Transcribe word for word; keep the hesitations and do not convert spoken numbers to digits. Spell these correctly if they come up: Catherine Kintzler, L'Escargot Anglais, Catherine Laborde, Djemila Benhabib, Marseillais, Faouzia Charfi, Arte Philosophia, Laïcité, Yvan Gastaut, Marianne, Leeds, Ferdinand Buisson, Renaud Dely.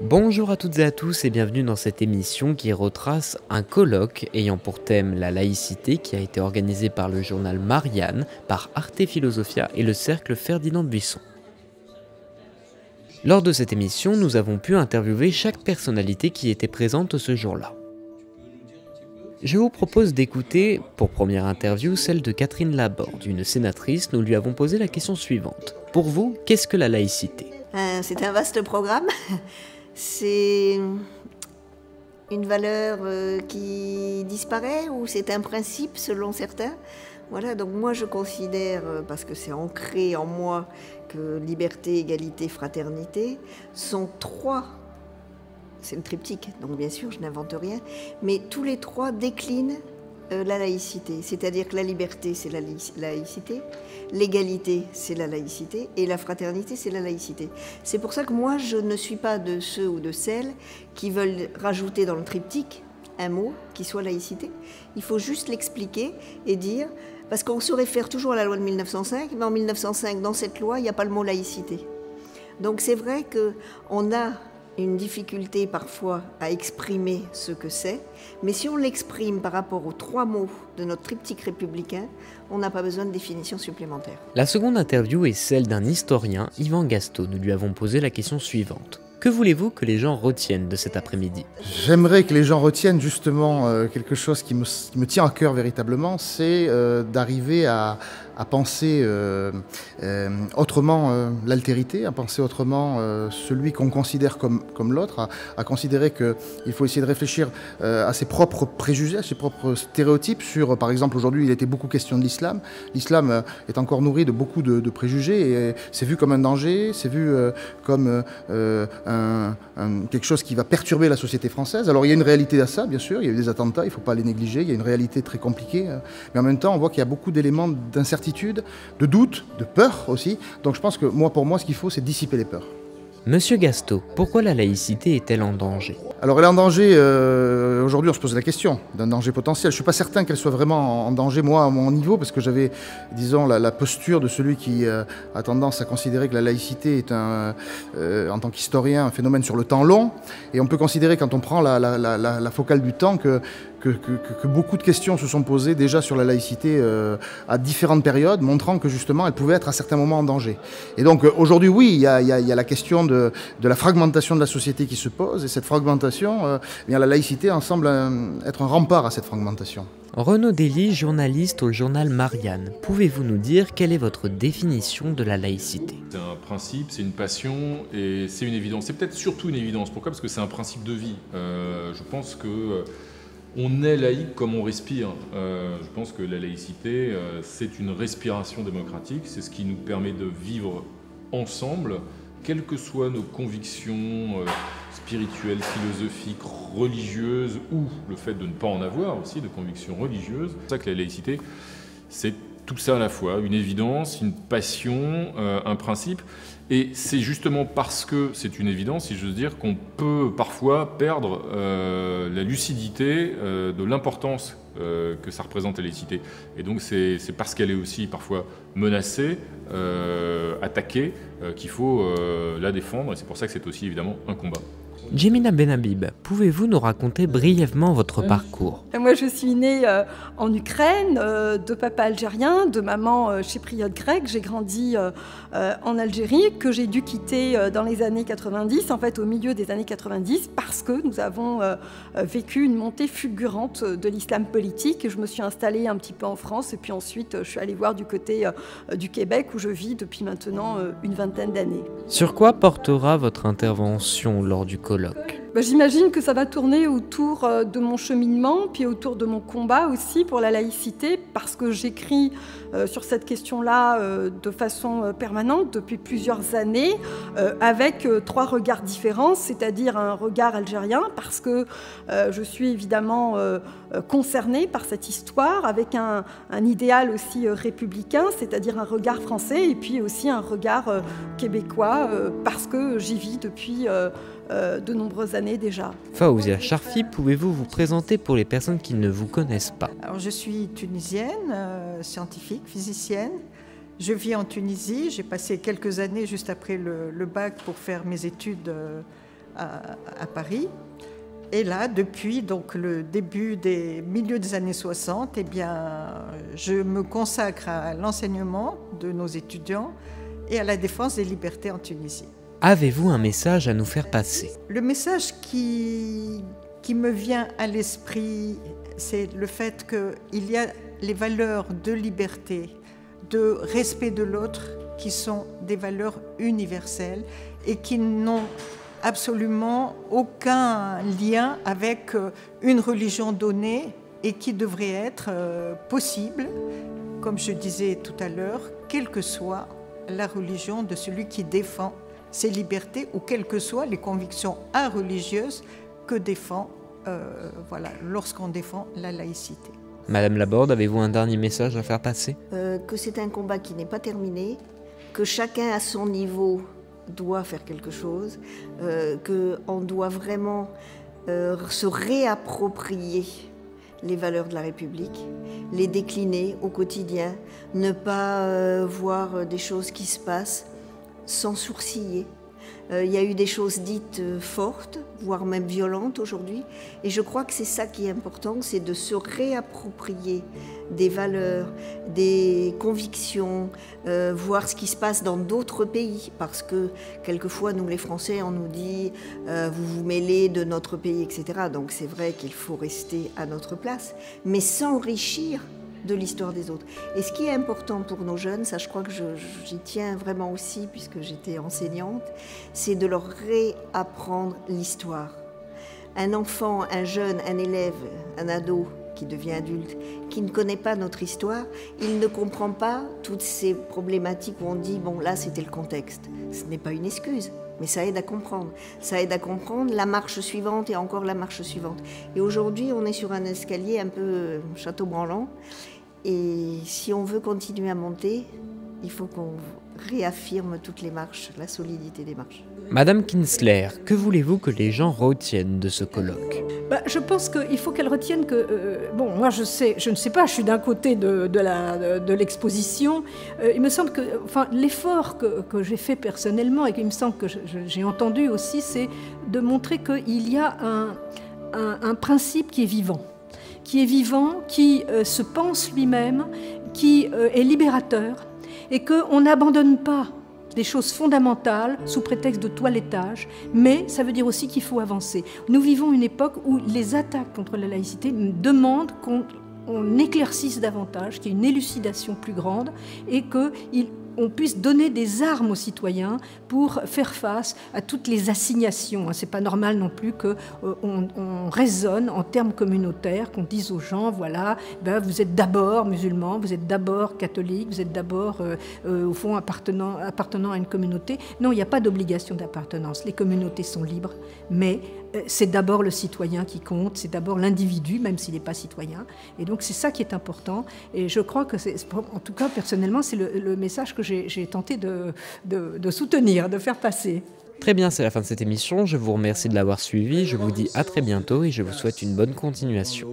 Bonjour à toutes et à tous et bienvenue dans cette émission qui retrace un colloque ayant pour thème la laïcité qui a été organisé par le journal Marianne, par Arte Philosophia et le cercle Ferdinand Buisson. Lors de cette émission, nous avons pu interviewer chaque personnalité qui était présente ce jour-là. Je vous propose d'écouter, pour première interview, celle de Catherine Laborde, une sénatrice. Nous lui avons posé la question suivante. Pour vous, qu'est-ce que la laïcité ? C'est un vaste programme. C'est une valeur qui disparaît ou c'est un principe selon certains. Voilà, donc moi je considère, parce que c'est ancré en moi, que liberté, égalité, fraternité sont trois. C'est le triptyque, donc bien sûr je n'invente rien, mais tous les trois déclinent la laïcité, c'est-à-dire que la liberté c'est la laïcité, l'égalité c'est la laïcité et la fraternité c'est la laïcité. C'est pour ça que moi je ne suis pas de ceux ou de celles qui veulent rajouter dans le triptyque un mot qui soit laïcité. Il faut juste l'expliquer et dire, parce qu'on se réfère toujours à la loi de mille neuf cent cinq, mais en mille neuf cent cinq dans cette loi il n'y a pas le mot laïcité. Donc c'est vrai qu'on a une difficulté parfois à exprimer ce que c'est, mais si on l'exprime par rapport aux trois mots de notre triptyque républicain, on n'a pas besoin de définition supplémentaire. La seconde interview est celle d'un historien, Yvan Gastaut. Nous lui avons posé la question suivante. Que voulez-vous que les gens retiennent de cet après-midi? J'aimerais que les gens retiennent justement euh, quelque chose qui me, qui me tient à cœur véritablement, c'est euh, d'arriver à, à penser euh, euh, autrement euh, l'altérité, à penser autrement euh, celui qu'on considère comme, comme l'autre, à, à considérer qu'il faut essayer de réfléchir euh, à ses propres préjugés, à ses propres stéréotypes sur, par exemple aujourd'hui il était beaucoup question de l'islam. L'islam euh, est encore nourri de beaucoup de, de préjugés et c'est vu comme un danger, c'est vu euh, comme euh, un Un, un, quelque chose qui va perturber la société française. Alors il y a une réalité à ça, bien sûr, il y a eu des attentats, il ne faut pas les négliger, il y a une réalité très compliquée, euh, mais en même temps on voit qu'il y a beaucoup d'éléments d'incertitude, de doute, de peur aussi, donc je pense que moi, pour moi ce qu'il faut c'est dissiper les peurs. Monsieur Gastaut, pourquoi la laïcité est-elle en danger? Alors elle est en danger, euh, aujourd'hui on se pose la question d'un danger potentiel. Je ne suis pas certain qu'elle soit vraiment en danger, moi, à mon niveau, parce que j'avais, disons, la, la posture de celui qui euh, a tendance à considérer que la laïcité est, un, euh, en tant qu'historien, un phénomène sur le temps long. Et on peut considérer, quand on prend la, la, la, la focale du temps, que, que, que, que beaucoup de questions se sont posées déjà sur la laïcité euh, à différentes périodes, montrant que justement elle pouvait être à certains moments en danger. Et donc aujourd'hui, oui, il y, y, y a la question de De, de la fragmentation de la société qui se pose, et cette fragmentation, euh, eh bien, la laïcité semble euh, être un rempart à cette fragmentation. Renaud Dely, journaliste au journal Marianne, pouvez-vous nous dire quelle est votre définition de la laïcité? C'est un principe, c'est une passion et c'est une évidence. C'est peut-être surtout une évidence. Pourquoi? Parce que c'est un principe de vie. Euh, je pense que euh, on est laïque comme on respire. Euh, je pense que la laïcité, euh, c'est une respiration démocratique, c'est ce qui nous permet de vivre ensemble, quelles que soient nos convictions euh, spirituelles, philosophiques, religieuses, ou le fait de ne pas en avoir aussi, de convictions religieuses. C'est pour ça que la laïcité, c'est tout ça à la fois, une évidence, une passion, euh, un principe. Et c'est justement parce que c'est une évidence, si j'ose dire, qu'on peut parfois perdre euh, la lucidité euh, de l'importance euh, que ça représente la laïcité. Et donc c'est parce qu'elle est aussi parfois menacée, euh, attaquée, euh, qu'il faut euh, la défendre. Et c'est pour ça que c'est aussi évidemment un combat. Djemila Benhabib, pouvez-vous nous raconter brièvement votre parcours? Moi je suis née euh, en Ukraine, euh, de papa algérien, de maman euh, chypriote grecque. J'ai grandi euh, euh, en Algérie, que j'ai dû quitter euh, dans les années quatre-vingt-dix, en fait au milieu des années quatre-vingt-dix, parce que nous avons euh, vécu une montée fulgurante de l'islam politique. Je me suis installée un petit peu en France et puis ensuite je suis allée voir du côté euh, du Québec où je vis depuis maintenant euh, une vingtaine d'années. Sur quoi portera votre intervention lors du colloque? Ben, j'imagine que ça va tourner autour de mon cheminement, puis autour de mon combat aussi pour la laïcité, parce que j'écris euh, sur cette question-là euh, de façon permanente depuis plusieurs années, euh, avec euh, trois regards différents, c'est-à-dire un regard algérien, parce que euh, je suis évidemment euh, concernée par cette histoire, avec un, un idéal aussi euh, républicain, c'est-à-dire un regard français, et puis aussi un regard euh, québécois, euh, parce que j'y vis depuis Euh, Euh, de nombreuses années déjà. Faouzia Charfi, pouvez-vous vous présenter pour les personnes qui ne vous connaissent pas? Alors, je suis tunisienne, euh, scientifique, physicienne. Je vis en Tunisie. J'ai passé quelques années juste après le, le bac pour faire mes études euh, à, à Paris. Et là, depuis donc, le début des milieux des années soixante, eh bien, je me consacre à l'enseignement de nos étudiants et à la défense des libertés en Tunisie. Avez-vous un message à nous faire passer? Le message qui, qui me vient à l'esprit, c'est le fait qu'il y a les valeurs de liberté, de respect de l'autre, qui sont des valeurs universelles et qui n'ont absolument aucun lien avec une religion donnée et qui devrait être possible, comme je disais tout à l'heure, quelle que soit la religion de celui qui défend ses libertés ou quelles que soient les convictions religieuses que défend, euh, voilà, lorsqu'on défend la laïcité. Madame Laborde, avez-vous un dernier message à faire passer? euh, Que c'est un combat qui n'est pas terminé, que chacun à son niveau doit faire quelque chose, euh, qu'on doit vraiment euh, se réapproprier les valeurs de la République, les décliner au quotidien, ne pas euh, voir des choses qui se passent sans sourciller. Il euh, y a eu des choses dites euh, fortes, voire même violentes aujourd'hui, et je crois que c'est ça qui est important, c'est de se réapproprier des valeurs, des convictions, euh, voir ce qui se passe dans d'autres pays, parce que quelquefois nous les Français on nous dit euh, vous vous mêlez de notre pays, et cetera. Donc c'est vrai qu'il faut rester à notre place, mais s'enrichir de l'histoire des autres. Et ce qui est important pour nos jeunes, ça je crois que j'y tiens vraiment aussi puisque j'étais enseignante, c'est de leur réapprendre l'histoire. Un enfant, un jeune, un élève, un ado qui devient adulte, qui ne connaît pas notre histoire, il ne comprend pas toutes ces problématiques où on dit bon là c'était le contexte. Ce n'est pas une excuse, mais ça aide à comprendre. Ça aide à comprendre la marche suivante et encore la marche suivante. Et aujourd'hui on est sur un escalier un peu château branlant. Et si on veut continuer à monter, il faut qu'on réaffirme toutes les marches, la solidité des marches. Madame Kintzler, que voulez-vous que les gens retiennent de ce colloque? Bah, je pense qu'il faut qu'elles retiennent que... Euh, bon, moi, je, sais, je ne sais pas, je suis d'un côté de, de l'exposition. De, de euh, il me semble que... Enfin, l'effort que, que j'ai fait personnellement et qu'il me semble que j'ai entendu aussi, c'est de montrer qu'il y a un, un, un principe qui est vivant. qui est vivant, qui euh, se pense lui-même, qui euh, est libérateur, et qu'on n'abandonne pas des choses fondamentales sous prétexte de toilettage, mais ça veut dire aussi qu'il faut avancer. Nous vivons une époque où les attaques contre la laïcité demandent qu'on on éclaircisse davantage, qu'il y ait une élucidation plus grande, et qu'il on puisse donner des armes aux citoyens pour faire face à toutes les assignations. C'est pas normal non plus qu'on on raisonne en termes communautaires, qu'on dise aux gens, voilà, ben vous êtes d'abord musulmans, vous êtes d'abord catholiques, vous êtes d'abord, euh, euh, au fond, appartenant, appartenant à une communauté. Non, il n'y a pas d'obligation d'appartenance. Les communautés sont libres, mais c'est d'abord le citoyen qui compte, c'est d'abord l'individu, même s'il n'est pas citoyen. Et donc c'est ça qui est important. Et je crois que, en tout cas personnellement, c'est le, le message que j'ai tenté de, de, de soutenir, de faire passer. Très bien, c'est la fin de cette émission. Je vous remercie de l'avoir suivi. Je vous dis à très bientôt et je vous souhaite une bonne continuation.